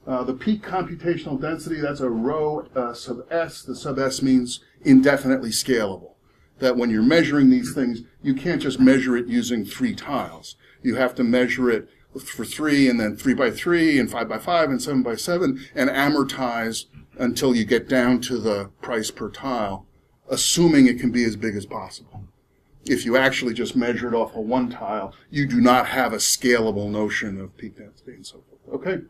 The peak computational density, that's a rho sub s. The sub s means indefinitely scalable. That when you're measuring these things, you can't just measure it using three tiles. You have to measure it for 3, and then 3 by 3, and 5 by 5, and 7 by 7, and amortize until you get down to the price per tile, assuming it can be as big as possible. If you actually just measure it off of one tile, you do not have a scalable notion of peak density and so forth. Okay?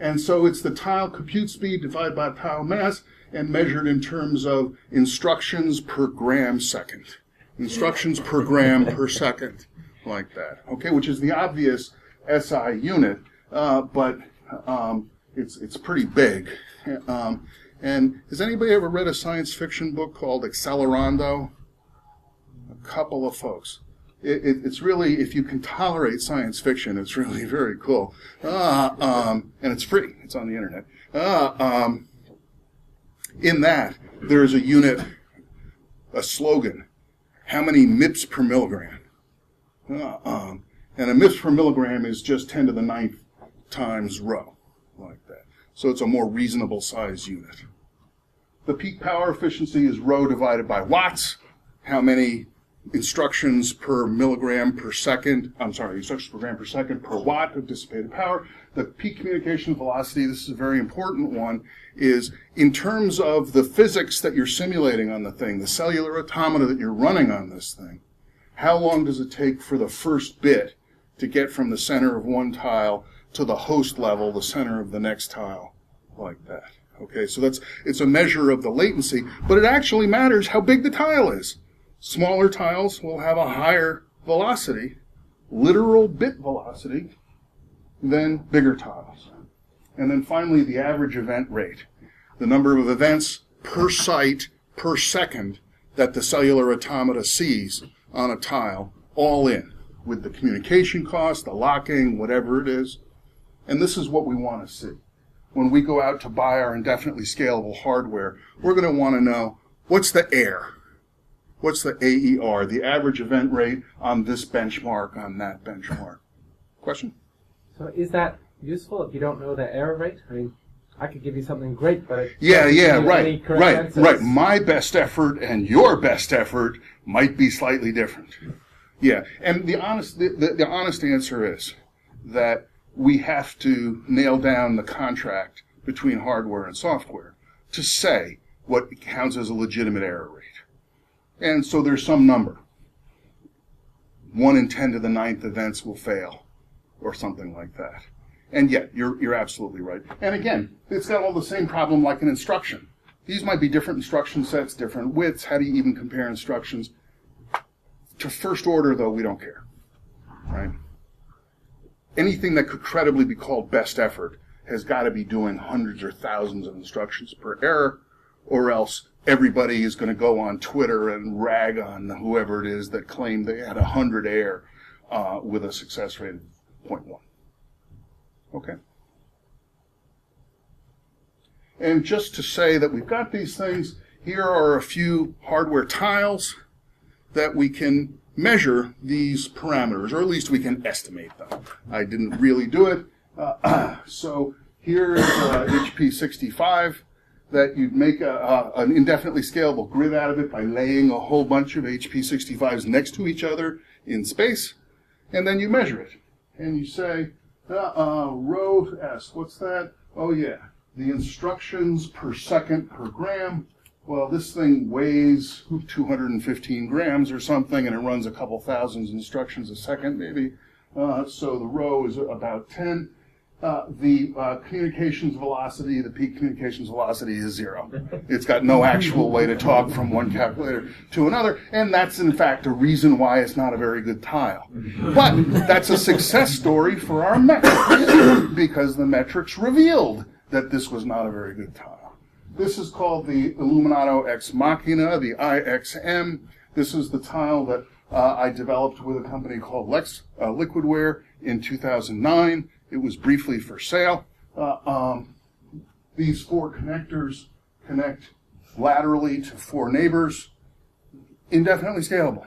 And so it's the tile compute speed divided by tile mass and measured in terms of instructions per gram second. Instructions per gram per second, like that. Okay, which is the obvious SI unit, but it's pretty big. And has anybody ever read a science fiction book called Accelerando? A couple of folks. It's really, if you can tolerate science fiction, it's really very cool. And it's free. It's on the internet. In that, there is a unit, a slogan, how many MIPS per milligram? And a MIPS per milligram is just 10 to the 9th times rho, like that. So it's a more reasonable size unit. The peak power efficiency is rho divided by watts, how many instructions per milligram per second, I'm sorry, instructions per gram per second per watt of dissipated power. The peak communication velocity, this is a very important one, is in terms of the physics that you're simulating on the thing, the cellular automata that you're running on this thing, how long does it take for the first bit to get from the center of one tile to the host level, the center of the next tile, like that. Okay, so it's a measure of the latency, but it actually matters how big the tile is. Smaller tiles will have a higher velocity, literal bit velocity, than bigger tiles. And then finally, the average event rate, the number of events per site per second that the cellular automata sees on a tile, all in, with the communication cost, the locking, whatever it is. And this is what we want to see. When we go out to buy our indefinitely scalable hardware, we're going to want to know, what's the air? What's the AER, the average event rate on this benchmark, on that benchmark? Question? So is that useful if you don't know the error rate? I mean, I could give you something great, but... Yeah, right. My best effort and your best effort might be slightly different. Yeah, and the honest answer is that we have to nail down the contract between hardware and software to say what counts as a legitimate error rate. And so there's some number. 1 in 10 to the 9th events will fail, or something like that. And yet, you're absolutely right. And again, it's got all the same problem like an instruction. These might be different instruction sets, different widths. How do you even compare instructions? To first order, though, we don't care, right? Anything that could credibly be called best effort has got to be doing hundreds or thousands of instructions per error, or else everybody is going to go on Twitter and rag on whoever it is that claimed they had 100 air with a success rate of 0.1. Okay. And just to say that we've got these things, here are a few hardware tiles that we can measure these parameters, or at least we can estimate them. I didn't really do it. So here is HP 65. That you'd make an indefinitely scalable grid out of it by laying a whole bunch of HP 65s next to each other in space, and then you measure it. And you say, rho S, what's that? Oh yeah, the instructions per second per gram. Well, this thing weighs 215 grams or something, and it runs a couple thousand instructions a second maybe. So the rho is about 10. The communications velocity, the peak communications velocity is 0. It's got no actual way to talk from one calculator to another, and that's in fact a reason why it's not a very good tile. But that's a success story for our metrics, because the metrics revealed that this was not a very good tile. This is called the Illuminato X Machina, the IXM. This is the tile that I developed with a company called Liquidware in 2009. It was briefly for sale. These four connectors connect laterally to four neighbors. Indefinitely scalable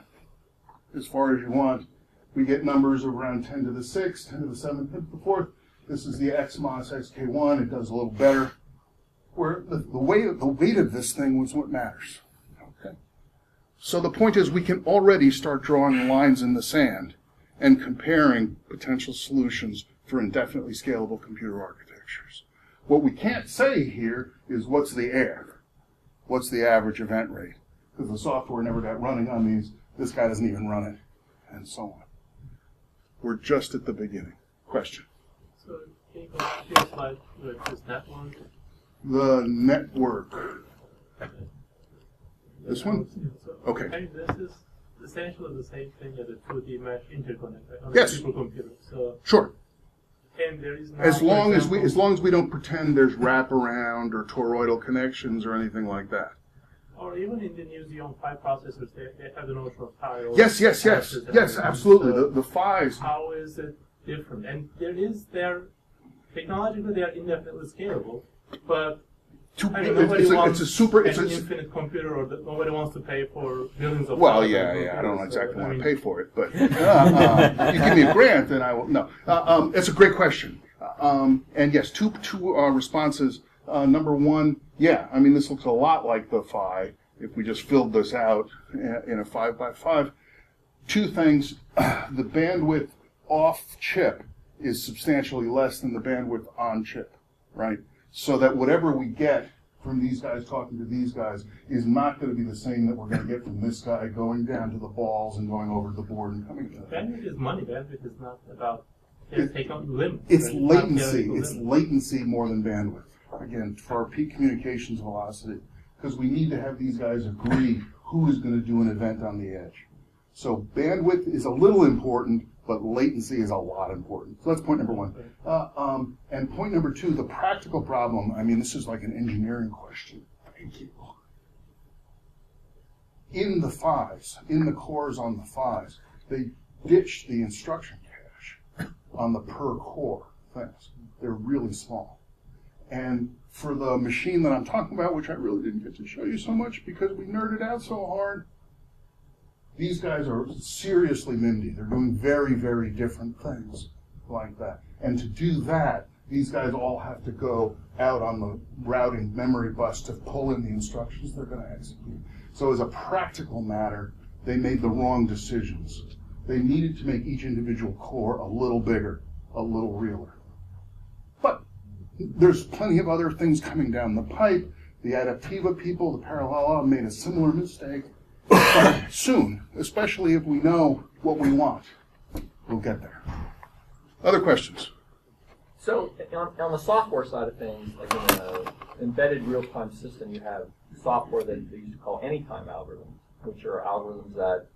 as far as you want. We get numbers of around 10 to the 6th, 10 to the 7th, 10 to the 4th. This is the XMOS XK1. It does a little better. Where the weight of this thing was what matters. Okay. So the point is we can already start drawing lines in the sand and comparing potential solutions for indefinitely scalable computer architectures. What we can't say here is what's the air? What's the average event rate? Because the software never got running on these. This guy doesn't even run it, and so on. We're just at the beginning. Question? So can you go back to your slide with this network? The network. This one? Yeah, so okay. This is essentially the same thing as a 2D mesh interconnect on a supercomputer. So sure. And there is not, as long as we don't pretend there's wraparound or toroidal connections or anything like that. Or even in the new Xeon Phi processors, they have the notion of Phi. Yes, absolutely. So the Phi's. How is it different? And there is technologically they are indefinitely scalable, but it's an infinite computer, or nobody wants to pay for billions of. Well, yeah, I don't exactly want to pay for it, but if you give me a grant, then I will. No, that's a great question. And yes, two responses. Number one, yeah, I mean, this looks a lot like the Phi if we just filled this out in a 5x5. Two things, the bandwidth off chip is substantially less than the bandwidth on chip, right? So that whatever we get from these guys talking to these guys is not going to be the same that we're going to get from this guy going down to the balls and going over to the board and coming to the bandwidth is money. Bandwidth is not about it's latency more than bandwidth. Again, for our peak communications velocity, because we need to have these guys agree who is going to do an event on the edge. So bandwidth is a little important, but latency is a lot important. So that's point number one. And point number two, the practical problem, I mean, this is like an engineering question. Thank you. In the Phi's, in the cores on the Phi's, they ditch the instruction cache on the per core things. They're really small. And for the machine that I'm talking about, which I really didn't get to show you so much because we nerded out so hard, these guys are seriously NIMBY. They're doing very, very different things like that. And to do that, these guys all have to go out on the routing memory bus to pull in the instructions they're going to execute. So as a practical matter, they made the wrong decisions. They needed to make each individual core a little bigger, a little realer. There's plenty of other things coming down the pipe. The Adapteva people, the Parallela, made a similar mistake. But soon, especially if we know what we want, we'll get there. Other questions? So, on the software side of things, like in an embedded real-time system, you have software that they used to call anytime algorithms, which are algorithms that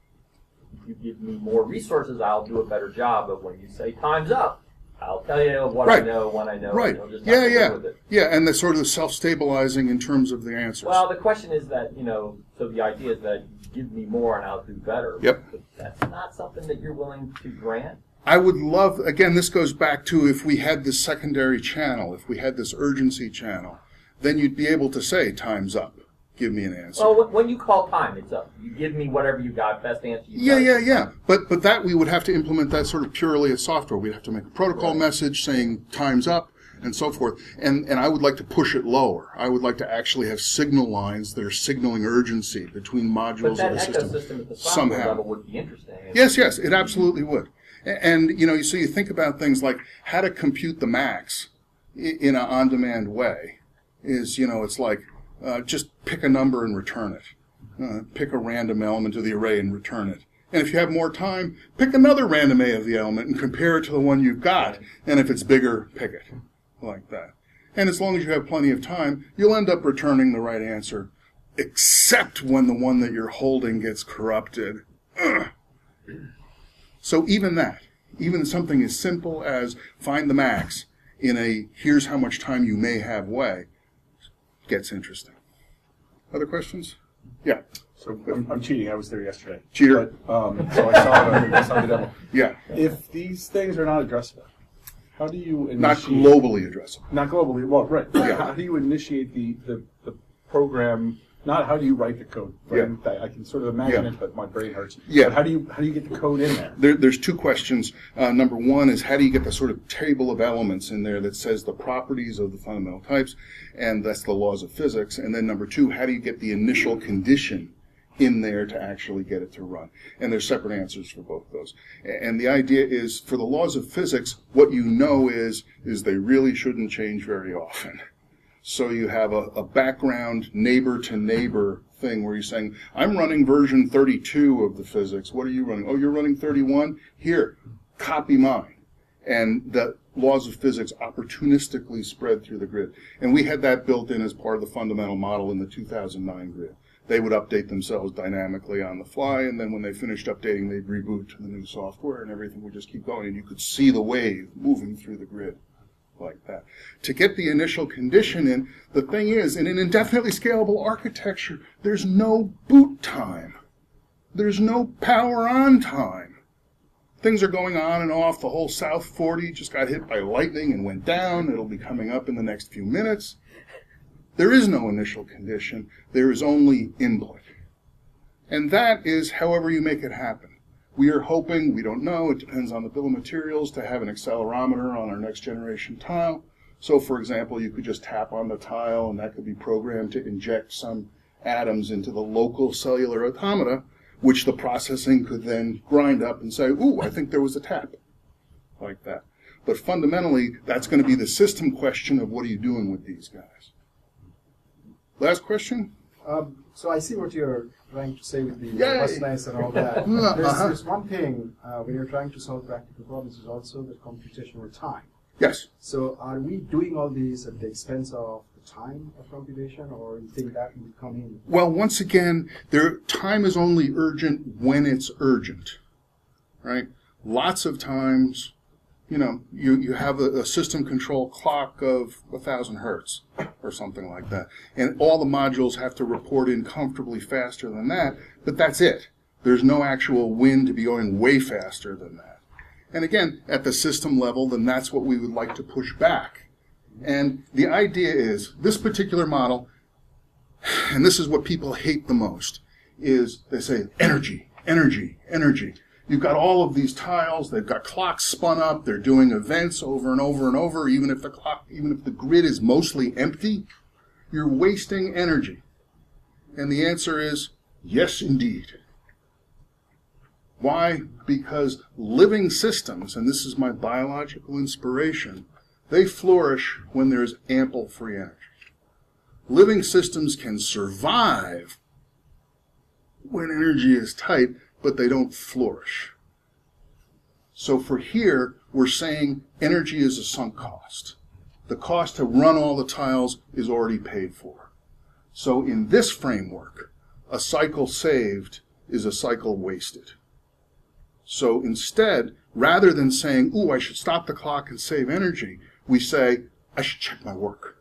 if you give me more resources, I'll do a better job. But when you say time's up, I'll tell you what I know, when I know. Right. Yeah, and the sort of self-stabilizing in terms of the answers. Well, the question is that, you know, so the idea is that give me more and I'll do better. Yep. But that's not something that you're willing to grant. I would love, again, this goes back to if we had this secondary channel, if we had this urgency channel, then you'd be able to say, time's up. Give me an answer. Well, when you call time, it's up. You give me whatever you got, best answer you got. Yeah. But that we would have to implement that sort of purely as software. We'd have to make a protocol message saying time's up and so forth. And I would like to push it lower. I would like to actually have signal lines that are signaling urgency between modules of the system. But that ecosystem at the software level would be interesting. Yes, it absolutely would. And, you know, so you think about things like how to compute the max in an on-demand way is, you know, it's like, just pick a number and return it. Pick a random element of the array and return it. And if you have more time, pick another random A of the element and compare it to the one you've got. And if it's bigger, pick it. Like that. And as long as you have plenty of time, you'll end up returning the right answer, except when the one that you're holding gets corrupted. Ugh. So even that, even something as simple as find the max in a here's how much time you may have way, gets interesting. Other questions? Yeah. So I'm cheating. I was there yesterday. Cheater. But, so I saw the demo. Yeah. If these things are not addressable, how do you initiate? Not globally addressable. Not globally. Well, right. Yeah. How do you initiate the program? Not how do you write the code. Right? Yeah. I can sort of imagine it, but my brain hurts. Yeah. But how do you get the code in there? There's two questions. Number one is how do you get the sort of table of elements in there that says the properties of the fundamental types, and that's the laws of physics. And then number two, how do you get the initial condition in there to actually get it to run? And there's separate answers for both those. And the idea is for the laws of physics, what you know is they really shouldn't change very often. So you have a background neighbor-to-neighbor thing where you're saying, I'm running version 32 of the physics. What are you running? Oh, you're running 31? Here, copy mine. And the laws of physics opportunistically spread through the grid. And we had that built in as part of the fundamental model in the 2009 grid. They would update themselves dynamically on the fly, and then when they finished updating, they'd reboot to the new software, and everything would just keep going. And you could see the wave moving through the grid like that. To get the initial condition in, the thing is, in an indefinitely scalable architecture, there's no boot time. There's no power on time. Things are going on and off. The whole South 40 just got hit by lightning and went down. It'll be coming up in the next few minutes. There is no initial condition. There is only input. And that is however you make it happen. We are hoping, we don't know, it depends on the bill of materials, to have an accelerometer on our next generation tile. So, for example, you could just tap on the tile, and that could be programmed to inject some atoms into the local cellular automata, which the processing could then grind up and say, ooh, I think there was a tap, like that. But fundamentally, that's going to be the system question of what are you doing with these guys. Last question? So I see what you're trying to say with the robustness and all that. There's one thing when you're trying to solve practical problems is also the computational time. Yes. So are we doing all these at the expense of the time of computation, or you think that will come in? Well, once again, time is only urgent when it's urgent, right? Lots of times, you know, you have a system control clock of 1,000 hertz. Or something like that. And all the modules have to report in comfortably faster than that, but that's it. There's no actual win to be going way faster than that. And again, at the system level, then that's what we would like to push back. And the idea is, this particular model, and this is what people hate the most, is they say, energy, energy, energy. You've got all of these tiles, they've got clocks spun up, they're doing events over and over and over, even if the grid is mostly empty, you're wasting energy. And the answer is, yes, indeed. Why? Because living systems, and this is my biological inspiration, they flourish when there's ample free energy. Living systems can survive when energy is tight, but they don't flourish. So for here, we're saying energy is a sunk cost. The cost to run all the tiles is already paid for. So in this framework, a cycle saved is a cycle wasted. So instead, rather than saying, ooh, I should stop the clock and save energy, we say, I should check my work.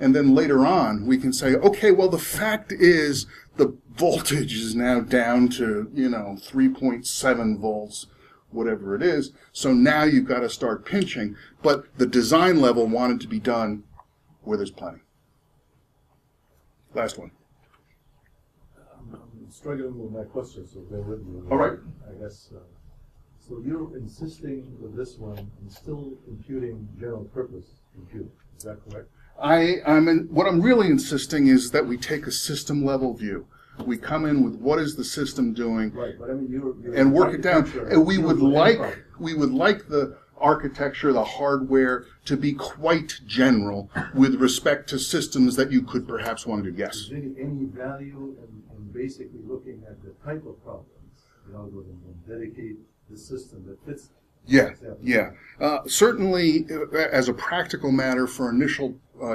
And then later on, we can say, okay, well, the fact is the voltage is now down to, you know, 3.7 volts, whatever it is. So now you've got to start pinching. But the design level wanted to be done where there's plenty. Last one. I'm struggling with my questions, so bear with me. All right. I guess. So you're insisting with this one on still computing general purpose computing. Is that correct? What I'm really insisting is that we take a system level view. We come in with what is the system doing, right, but I mean, you're and work it down. And we would like the architecture, the hardware, to be quite general with respect to systems that you could perhaps want to do. Yes. Is there any value in basically looking at the type of problems, the algorithm, and dedicate the system that fits? Yeah, yeah. Certainly, as a practical matter for initial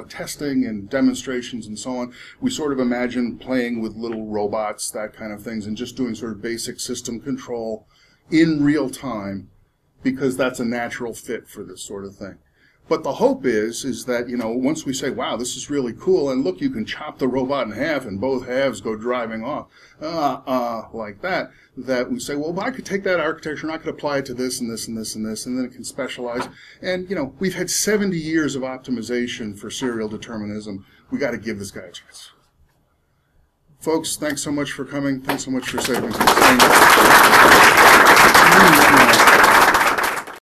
testing and demonstrations and so on, we sort of imagine playing with little robots, that kind of things, and just doing sort of basic system control in real time, because that's a natural fit for this sort of thing. But the hope is that, you know, once we say, wow, this is really cool, and look, you can chop the robot in half and both halves go driving off, like that, that we say, well, I could take that architecture and I could apply it to this and this and this and this, and then it can specialize. And, you know, we've had 70 years of optimization for serial determinism. We got to give this guy a chance. Folks, thanks so much for coming. Thanks so much for saving us.